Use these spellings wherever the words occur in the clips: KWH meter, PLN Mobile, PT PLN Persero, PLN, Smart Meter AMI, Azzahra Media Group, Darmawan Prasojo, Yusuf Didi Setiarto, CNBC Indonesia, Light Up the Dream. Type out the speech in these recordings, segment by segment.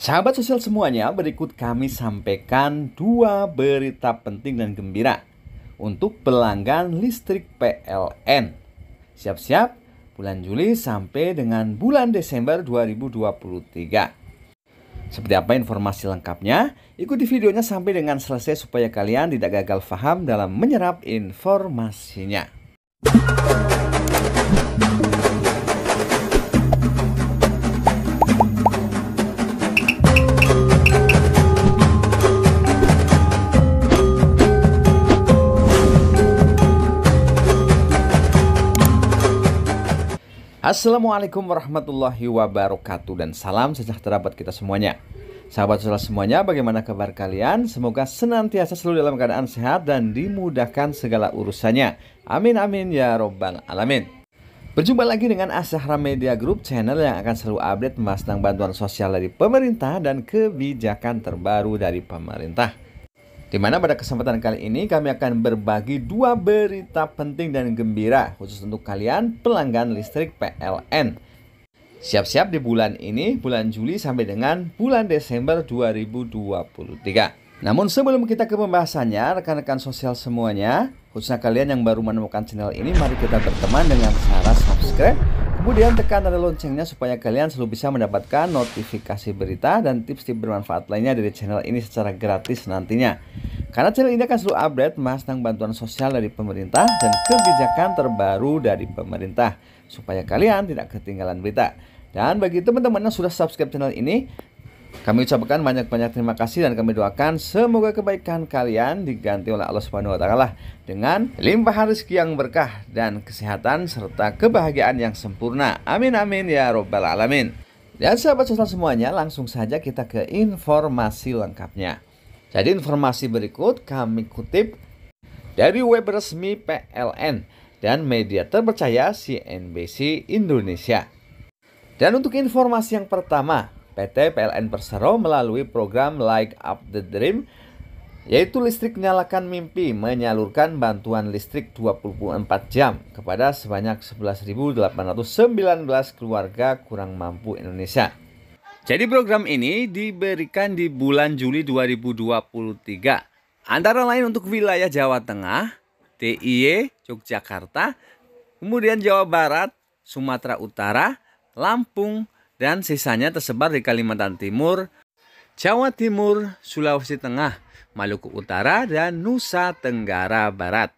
Sahabat sosial semuanya, berikut kami sampaikan dua berita penting dan gembira untuk pelanggan listrik PLN. Siap-siap bulan Juli sampai dengan bulan Desember 2023. Seperti apa informasi lengkapnya? Ikuti videonya sampai dengan selesai supaya kalian tidak gagal paham dalam menyerap informasinya. Assalamualaikum warahmatullahi wabarakatuh dan salam sejahtera buat kita semuanya. Sahabat sosial semuanya, bagaimana kabar kalian? Semoga senantiasa selalu dalam keadaan sehat dan dimudahkan segala urusannya. Amin amin ya robbal alamin. Berjumpa lagi dengan Azzahra Media Group, channel yang akan selalu update tentang bantuan sosial dari pemerintah dan kebijakan terbaru dari pemerintah. Dimana pada kesempatan kali ini kami akan berbagi dua berita penting dan gembira khusus untuk kalian pelanggan listrik PLN. Siap-siap di bulan ini, bulan Juli sampai dengan bulan Desember 2023. Namun sebelum kita ke pembahasannya, rekan-rekan sosial semuanya, khususnya kalian yang baru menemukan channel ini, mari kita berteman dengan cara subscribe, kemudian tekan tanda loncengnya supaya kalian selalu bisa mendapatkan notifikasi berita dan tips-tips bermanfaat lainnya dari channel ini secara gratis nantinya. Karena channel ini akan selalu update tentang bantuan sosial dari pemerintah dan kebijakan terbaru dari pemerintah, supaya kalian tidak ketinggalan berita. Dan bagi teman-teman yang sudah subscribe channel ini, kami ucapkan banyak-banyak terima kasih dan kami doakan semoga kebaikan kalian diganti oleh Allah Subhanahu wa Ta'ala dengan limpahan rezeki yang berkah dan kesehatan serta kebahagiaan yang sempurna. Amin amin ya robbal alamin. Dan sahabat sosial semuanya, langsung saja kita ke informasi lengkapnya. Jadi informasi berikut kami kutip dari web resmi PLN dan media terpercaya CNBC Indonesia. Dan untuk informasi yang pertama, PT PLN Persero melalui program Light Up the Dream, yaitu listrik nyalakan mimpi, menyalurkan bantuan listrik 24 jam kepada sebanyak 11.819 keluarga kurang mampu Indonesia. Jadi program ini diberikan di bulan Juli 2023, antara lain untuk wilayah Jawa Tengah, DIY, Yogyakarta, kemudian Jawa Barat, Sumatera Utara, Lampung, dan sisanya tersebar di Kalimantan Timur, Jawa Timur, Sulawesi Tengah, Maluku Utara, dan Nusa Tenggara Barat.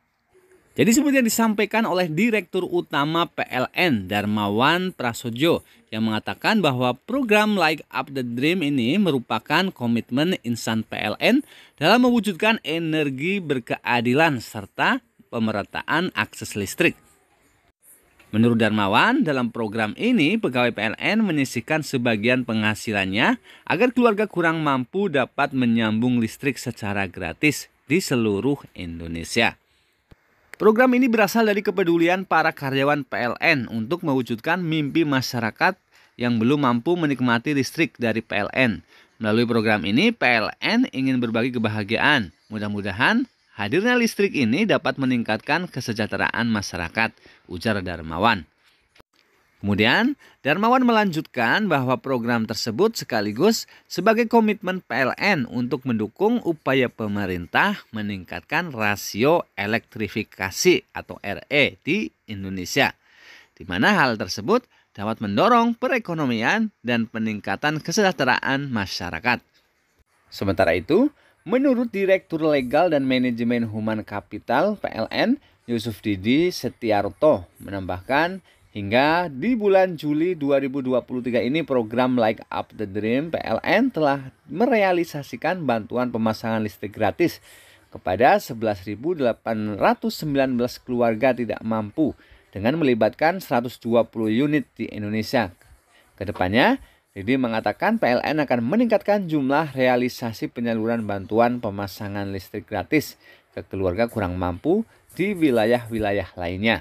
Jadi seperti yang disampaikan oleh Direktur Utama PLN Darmawan Prasojo yang mengatakan bahwa program Light Up the Dream ini merupakan komitmen insan PLN dalam mewujudkan energi berkeadilan serta pemerataan akses listrik. Menurut Darmawan, dalam program ini pegawai PLN menyisihkan sebagian penghasilannya agar keluarga kurang mampu dapat menyambung listrik secara gratis di seluruh Indonesia. Program ini berasal dari kepedulian para karyawan PLN untuk mewujudkan mimpi masyarakat yang belum mampu menikmati listrik dari PLN. Melalui program ini, PLN ingin berbagi kebahagiaan. Mudah-mudahan hadirnya listrik ini dapat meningkatkan kesejahteraan masyarakat, ujar Darmawan. Kemudian, Darmawan melanjutkan bahwa program tersebut sekaligus sebagai komitmen PLN untuk mendukung upaya pemerintah meningkatkan rasio elektrifikasi atau RE di Indonesia, di mana hal tersebut dapat mendorong perekonomian dan peningkatan kesejahteraan masyarakat. Sementara itu, menurut Direktur Legal dan Manajemen Human Capital PLN, Yusuf Didi Setiarto, menambahkan hingga di bulan Juli 2023 ini program Light Up the Dream PLN telah merealisasikan bantuan pemasangan listrik gratis kepada 11.819 keluarga tidak mampu dengan melibatkan 120 unit di Indonesia. Kedepannya, Didi mengatakan PLN akan meningkatkan jumlah realisasi penyaluran bantuan pemasangan listrik gratis ke keluarga kurang mampu di wilayah-wilayah lainnya.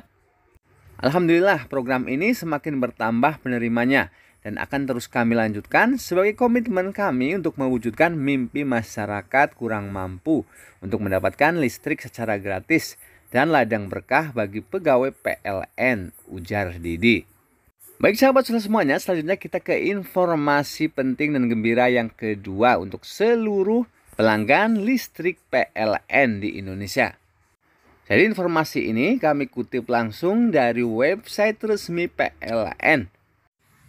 Alhamdulillah, program ini semakin bertambah penerimanya dan akan terus kami lanjutkan sebagai komitmen kami untuk mewujudkan mimpi masyarakat kurang mampu untuk mendapatkan listrik secara gratis dan ladang berkah bagi pegawai PLN, ujar Didi. Baik sahabat Sula semuanya, selanjutnya kita ke informasi penting dan gembira yang kedua untuk seluruh pelanggan listrik PLN di Indonesia. Jadi informasi ini kami kutip langsung dari website resmi PLN,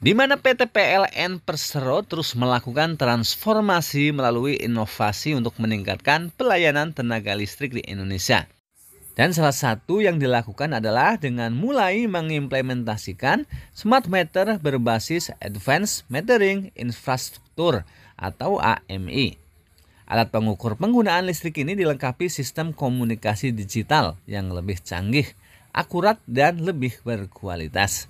di mana PT PLN Persero terus melakukan transformasi melalui inovasi untuk meningkatkan pelayanan tenaga listrik di Indonesia. Dan salah satu yang dilakukan adalah dengan mulai mengimplementasikan Smart Meter berbasis Advanced Metering Infrastructure atau AMI. Alat pengukur penggunaan listrik ini dilengkapi sistem komunikasi digital yang lebih canggih, akurat, dan lebih berkualitas.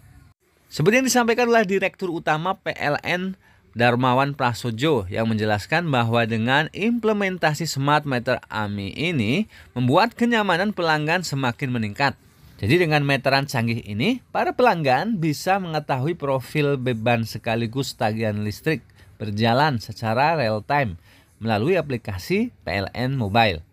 Seperti yang disampaikan oleh Direktur Utama PLN Darmawan Prasojo yang menjelaskan bahwa dengan implementasi Smart Meter AMI ini membuat kenyamanan pelanggan semakin meningkat. Jadi dengan meteran canggih ini, para pelanggan bisa mengetahui profil beban sekaligus tagihan listrik berjalan secara real time melalui aplikasi PLN Mobile.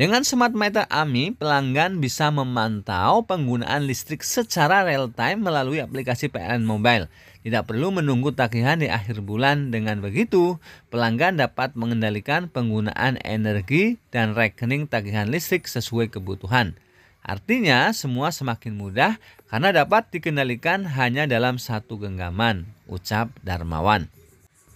Dengan Smart Meter AMI, pelanggan bisa memantau penggunaan listrik secara real-time melalui aplikasi PLN Mobile. Tidak perlu menunggu tagihan di akhir bulan. Dengan begitu, pelanggan dapat mengendalikan penggunaan energi dan rekening tagihan listrik sesuai kebutuhan. Artinya, semua semakin mudah karena dapat dikendalikan hanya dalam satu genggaman, ucap Darmawan.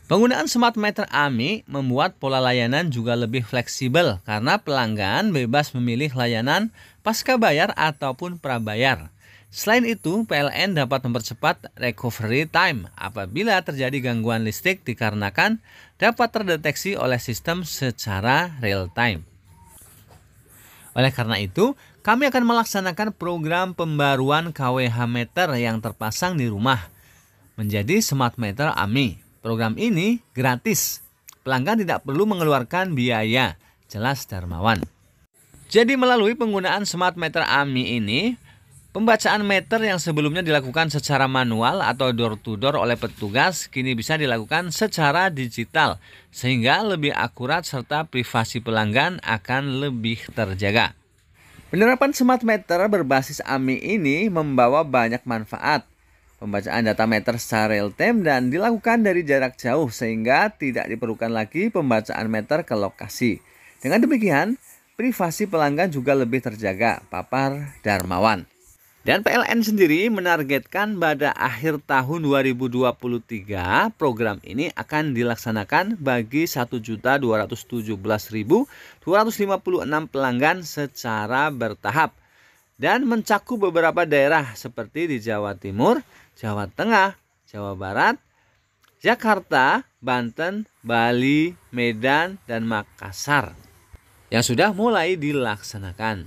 Penggunaan Smart Meter AMI membuat pola layanan juga lebih fleksibel karena pelanggan bebas memilih layanan pasca bayar ataupun prabayar. Selain itu, PLN dapat mempercepat recovery time apabila terjadi gangguan listrik dikarenakan dapat terdeteksi oleh sistem secara real time. Oleh karena itu, kami akan melaksanakan program pembaruan KWH meter yang terpasang di rumah menjadi Smart Meter AMI. Program ini gratis, pelanggan tidak perlu mengeluarkan biaya, jelas Darmawan. Jadi melalui penggunaan Smart Meter AMI ini, pembacaan meter yang sebelumnya dilakukan secara manual atau door-to-door oleh petugas, kini bisa dilakukan secara digital, sehingga lebih akurat serta privasi pelanggan akan lebih terjaga. Penerapan Smart Meter berbasis AMI ini membawa banyak manfaat. Pembacaan data meter secara real time dan dilakukan dari jarak jauh sehingga tidak diperlukan lagi pembacaan meter ke lokasi. Dengan demikian, privasi pelanggan juga lebih terjaga, papar Darmawan. Dan PLN sendiri menargetkan pada akhir tahun 2023 program ini akan dilaksanakan bagi 1.217.256 pelanggan secara bertahap. Dan mencakup beberapa daerah seperti di Jawa Timur, Jawa Tengah, Jawa Barat, Jakarta, Banten, Bali, Medan, dan Makassar yang sudah mulai dilaksanakan.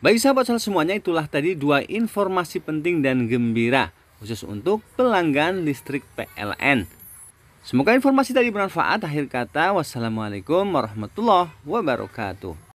Baik sahabat Sula semuanya, itulah tadi dua informasi penting dan gembira khusus untuk pelanggan listrik PLN. Semoga informasi tadi bermanfaat. Akhir kata, wassalamualaikum warahmatullahi wabarakatuh.